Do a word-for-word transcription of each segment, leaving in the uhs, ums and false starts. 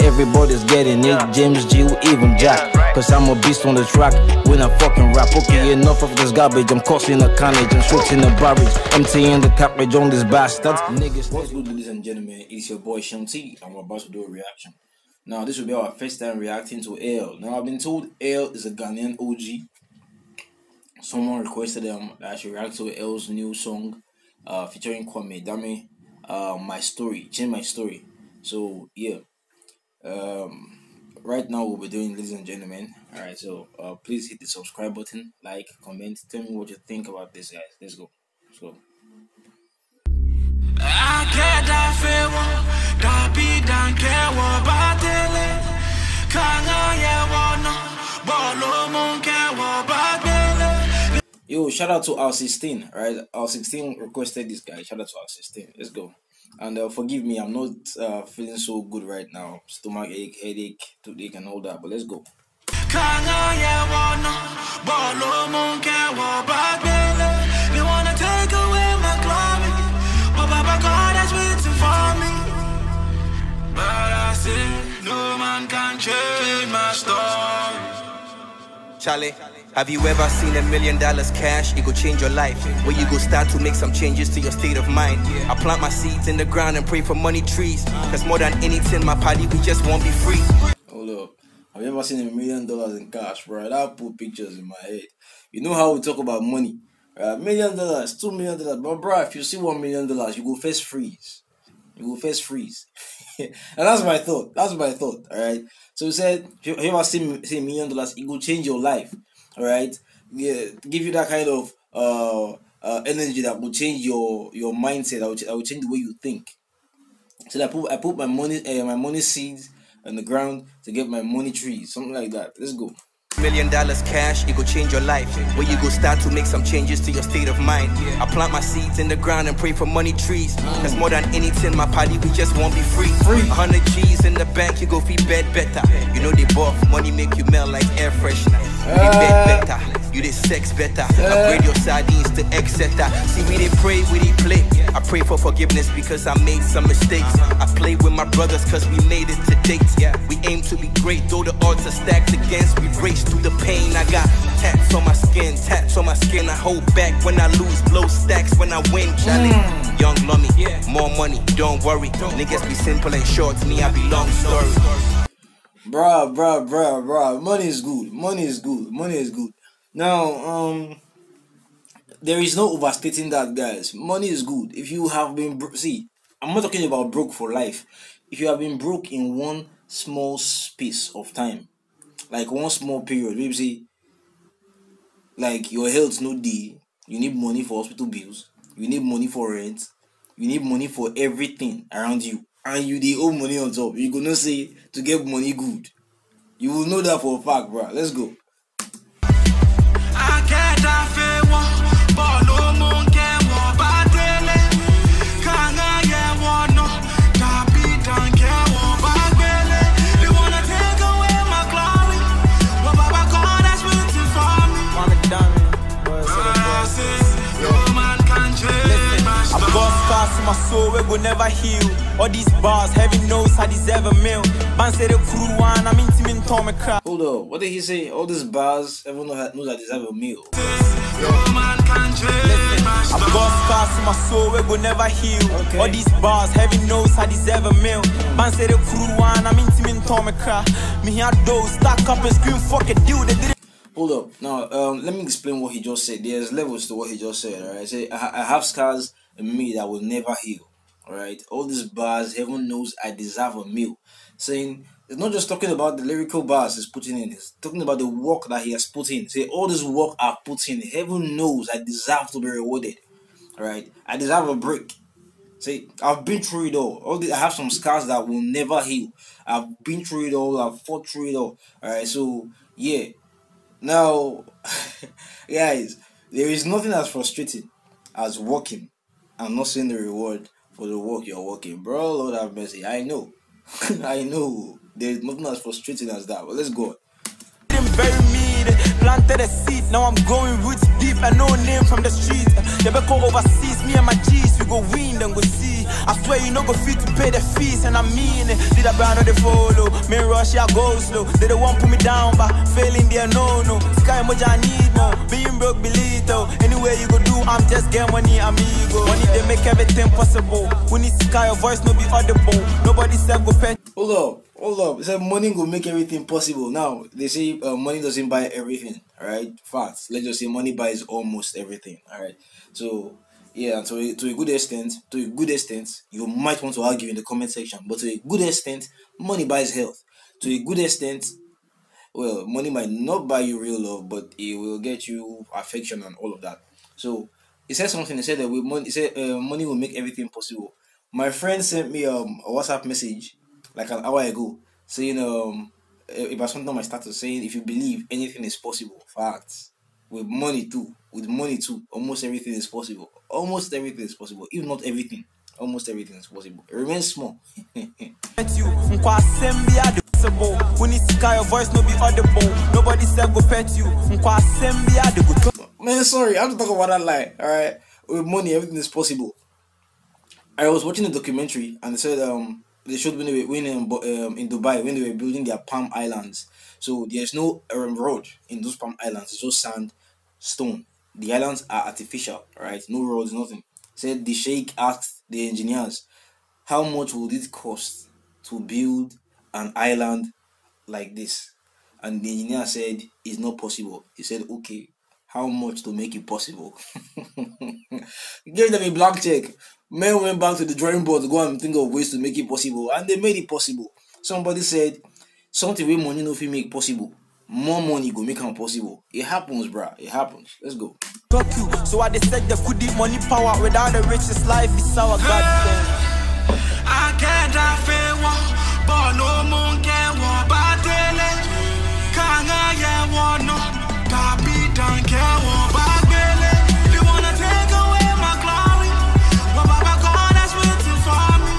Everybody's getting it, James G, even Jack. Cause I'm a beast on the track when I fucking rap. Okay, enough of this garbage, I'm causing a carnage, I'm shooting a barrage, emptying the cartridge on this bastard. Niggas, what's good, ladies and gentlemen? It's your boy Shanti, and we're about to do a reaction. Now, this will be our first time reacting to E L. Now, I've been told E L is a Ghanaian O G. Someone requested them that I should react to E L's new song uh, featuring Kwame Dame, uh, My Story, Change My Story. So, yeah. Um, right now, we'll be doing, ladies and gentlemen. Alright, so uh, please hit the subscribe button, like, comment, tell me what you think about this, guys. Let's go. Let's go. I get that favor, that be done, care what about it. Yo, shout out to our sixteen, right? Our sixteen requested this guy. Shout out to our sixteen. Let's go. And uh, forgive me, I'm not uh, feeling so good right now. Stomach ache, headache, toothache, and all that. But let's go. Charlie, have you ever seen a million dollars cash? It could change your life. Where you go start to make some changes to your state of mind. I plant my seeds in the ground and pray for money trees. Cause more than anything, my party, we just won't be free. Hold up. Have you ever seen a million dollars in cash, bro? That put pictures in my head. You know how we talk about money. A uh, million dollars, two million dollars. But bro, if you see one million dollars, you go first freeze. You go first freeze. And that's my thought. That's my thought. Alright. So he said, if you ever see, see a million dollars, it will change your life. Alright. Yeah, give you that kind of uh, uh energy that will change your your mindset, that will, that will change the way you think. So that I put I put my money uh, my money seeds on the ground to get my money trees, something like that. Let's go. Million dollars cash, it could change your life. Where you go start to make some changes to your state of mind. I plant my seeds in the ground and pray for money trees. Cause more than anything, my party, we just won't be free. One hundred G's in the bank, you go feed bed better. You know they buff, money make you melt like air freshener. You bed better, you did sex better. Upgrade your sardines to et cetera. See, we didn't pray, we didn't play. I pray for forgiveness because I made some mistakes. I play with my brothers cause we made it to date. We aim to be great, though the odds are stacked against. We race through the pain, I got tats on my skin, tats on my skin. I hold back when I lose, blow stacks when I win. Johnny, mm. young lummy, yeah. More money, don't worry. Don't Niggas worry. Be simple and short, me I be long story. Bruh, bruh, bruh, bruh. Money is good, money is good, money is good. Now, um, there is no overstating that, guys. Money is good. If you have been, see, I'm not talking about broke for life. If you have been broke in one small space of time, like one small period, maybe say, like your health no day, you need money for hospital bills, you need money for rent, you need money for everything around you, and you dey owe money on top. You gonna say to get money good, you will know that for a fact, bro. Let's go. I get that favor, but no more can walk by daily. Can I get one? No, can't be done. Can't walk by daily. They wanna take away my glory, but Baba God has written for me. Kwame Dame, no man can change my story. I've got scars in my soul, we will never heal. All these bars, heaven knows I deserve a meal. Man said the crew one, I'm intimate Tom crap. Hold on, what did he say? All these bars, everyone knows I deserve a meal. No man can change my story. I've got scars in my soul, we will never heal. Okay. All these bars, heaven knows I deserve a meal. Man said the crew one, I'm intimate Tom crap. Me had those stack up and scream fuck it, dude. They did it. Hold up, now um, let me explain what he just said. There's levels to what he just said, alright? I say, I, I have scars in me that will never heal. Alright, all these bars, heaven knows I deserve a meal. Saying, it's not just talking about the lyrical bars he's putting in, it's talking about the work that he has put in. Say, all this work I've put in, heaven knows I deserve to be rewarded. Alright, I deserve a break. Say, I've been through it all. all the, I have some scars that will never heal. I've been through it all, I've fought through it all. Alright, so, yeah. Now, guys, there is nothing as frustrating as working and not seeing the reward for the work you're working, bro. Lord have mercy. I know, I know. There's nothing as frustrating as that. But let's go. Didn't bury me, they planted a seed. Now I'm going roots deep and no name from the street. They better overseas. Me and my G's, we go win and go see. I swear you no go fit to pay the fees, and I mean it. Did I brand the follow? Me rush, I go slow. They don't want put me down, but failing there, no, no. Sky much I need more. Being broke, be little. Anywhere you go do, I'm just getting money, amigo. Money, they make everything possible. We need sky, your voice, no be audible. Nobody said go pet. Hold up, hold up. They said money will make everything possible. Now, they say uh, money doesn't buy everything, alright? Facts. Let's just say money buys almost everything, alright? So, yeah, to a, to a good extent, to a good extent, you might want to argue in the comment section, but to a good extent, money buys health. To a good extent, well, money might not buy you real love, but it will get you affection and all of that. So, it said something, it said that with money, it said uh, money will make everything possible. My friend sent me um, a WhatsApp message like an hour ago saying, um, about something on my status, saying, if you believe, anything is possible. Facts. With money too. With money too. Almost everything is possible. Almost everything is possible. If not everything, almost everything is possible. It remains small. Man, sorry, I have to talk about that lie. Alright? With money, everything is possible. I was watching a documentary and they said um they showed when they were when in, um, in Dubai, when they were building their palm islands. So there's no um, road in those palm islands. It's just sand, stone. The islands are artificial, right? No roads, nothing. Said the sheikh asked the engineers, how much would it cost to build an island like this? And the engineer said, it's not possible. He said, okay, how much to make it possible? Give them a blank check. Men went back to the drawing board to go and think of ways to make it possible, and they made it possible. Somebody said, something with money no fit make possible. More money go make it possible. It happens, bruh. It happens. Let's go. Fuck you. So I decided that could eat money power without the richest life is our God. I can't have fair one, but no moon can walk by daily. Can I want no? Papi don't care what I really. You wanna take away my glory? What Baba God has waiting for me.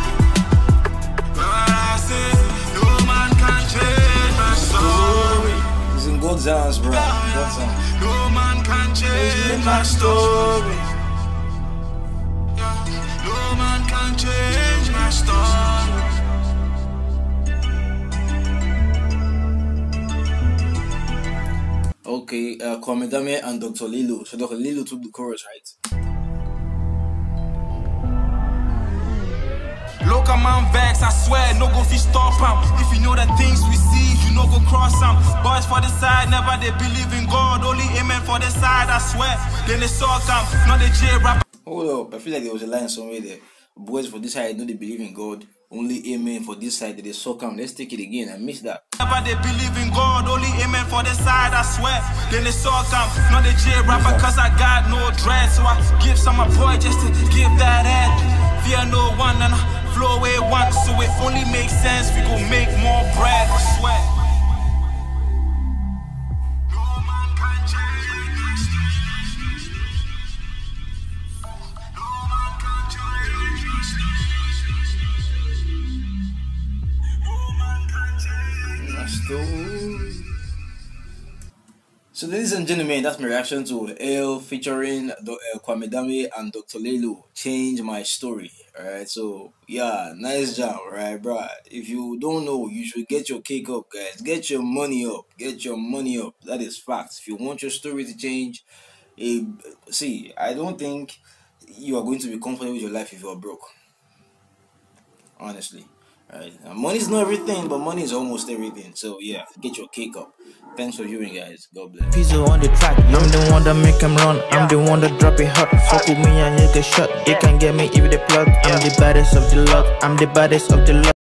But I say no man can change my story. It's in God's hands, bro. God's hands. No man can change my story. No man can change my story. Okay, uh, Kwame Dame and Doctor Laylow. So Doctor Laylow took the chorus, right? Local man vex, I swear, no go fish stop em. If you know the things we see, you no go cross em. Boys for the side, never they believe in God. Only amen for the side, I swear. Then they suck em, not the J rap. Hold up, I feel like there was a line somewhere there. Boys for this side, no they believe in God. Only amen for this side, they so come. Let's take it again. I miss that. Never they believe in God, only amen for this side, I swear. Then they so come. Not the J rapper, cause I got no dread. So I give some a boy just to give that head. Fear no one and I flow away once. So it only makes sense. We gon' make more bread, I swear. No man can change. No man can change. So, ladies and gentlemen, that's my reaction to Elle featuring Kwame Dame and Doctor Laylow, Change My Story. Alright, so yeah, nice job, right, bruh? If you don't know, you should get your cake up, guys. Get your money up. Get your money up. That is facts. If you want your story to change, eh, see, I don't think you are going to be comfortable with your life if you are broke. Honestly. Right. Money's not everything, but money is almost everything. So yeah, get your cake up. Thanks for viewing, guys. God bless. Peezo on the track. I'm the one that make him run. I'm the one that drop it hot. Fuck with me and you get shot. They can get me if they plug. I'm the baddest of the lot. I'm the baddest of the lot.